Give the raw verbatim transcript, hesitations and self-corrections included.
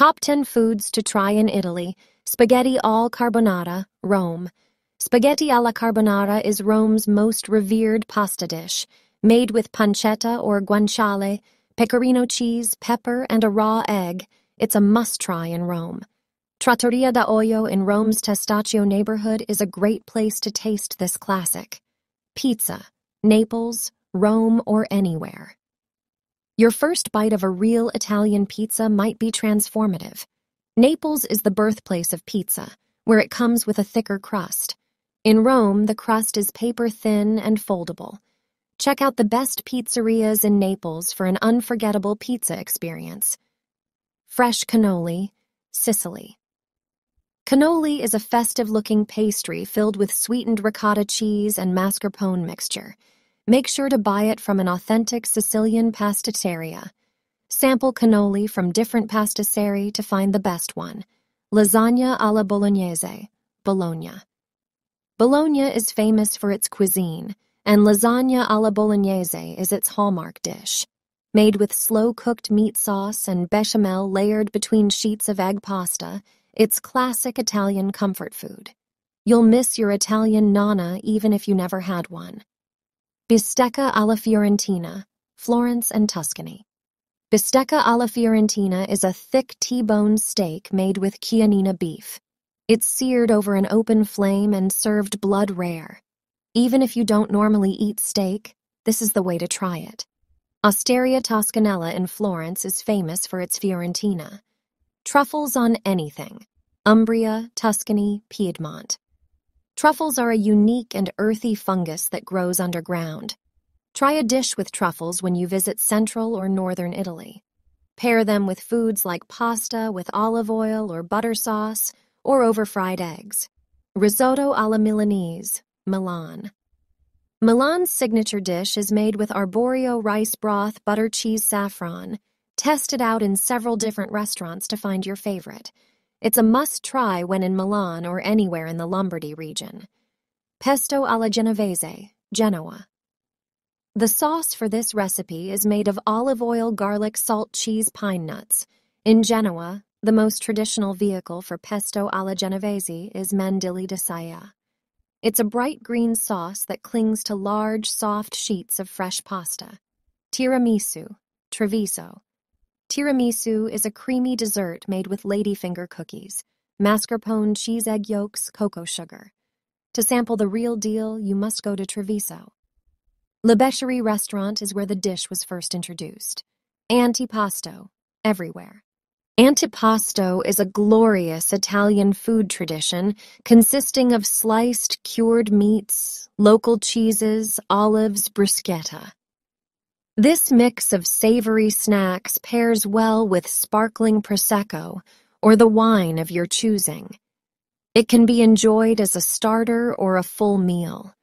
Top ten Foods to Try in Italy. Spaghetti all carbonara, Rome. Spaghetti alla carbonara is Rome's most revered pasta dish, made with pancetta or guanciale, pecorino cheese, pepper, and a raw egg. It's a must-try in Rome. Trattoria da Olio in Rome's Testaccio neighborhood is a great place to taste this classic. Pizza, Naples, Rome, or anywhere. Your first bite of a real Italian pizza might be transformative. Naples is the birthplace of pizza, where it comes with a thicker crust. In Rome, the crust is paper-thin and foldable. Check out the best pizzerias in Naples for an unforgettable pizza experience. Fresh cannoli, Sicily. Cannoli is a festive-looking pastry filled with sweetened ricotta cheese and mascarpone mixture. Make sure to buy it from an authentic Sicilian pasticceria. Sample cannoli from different pasticceri to find the best one. Lasagna alla bolognese, Bologna. Bologna is famous for its cuisine, and lasagna alla bolognese is its hallmark dish. Made with slow-cooked meat sauce and bechamel layered between sheets of egg pasta, it's classic Italian comfort food. You'll miss your Italian nonna even if you never had one. Bistecca alla Fiorentina, Florence and Tuscany. Bistecca alla Fiorentina is a thick T-bone steak made with Chianina beef. It's seared over an open flame and served blood rare. Even if you don't normally eat steak, this is the way to try it. Osteria Toscanella in Florence is famous for its Fiorentina. Truffles on anything. Umbria, Tuscany, Piedmont. Truffles are a unique and earthy fungus that grows underground. Try a dish with truffles when you visit central or northern Italy. Pair them with foods like pasta with olive oil or butter sauce, or over fried eggs. Risotto alla Milanese, Milan. Milan's signature dish is made with arborio rice broth, butter, cheese, saffron. Test it out in several different restaurants to find your favorite. It's a must-try when in Milan or anywhere in the Lombardy region. Pesto alla Genovese, Genoa. The sauce for this recipe is made of olive oil, garlic, salt, cheese, pine nuts. In Genoa, the most traditional vehicle for pesto alla Genovese is mandilli di saia. It's a bright green sauce that clings to large, soft sheets of fresh pasta. Tiramisu, Treviso. Tiramisu is a creamy dessert made with ladyfinger cookies, mascarpone, cheese, egg yolks, cocoa sugar. To sample the real deal, you must go to Treviso. Le Becheri Restaurant is where the dish was first introduced. Antipasto, everywhere. Antipasto is a glorious Italian food tradition consisting of sliced, cured meats, local cheeses, olives, bruschetta. This mix of savory snacks pairs well with sparkling prosecco or the wine of your choosing. It can be enjoyed as a starter or a full meal.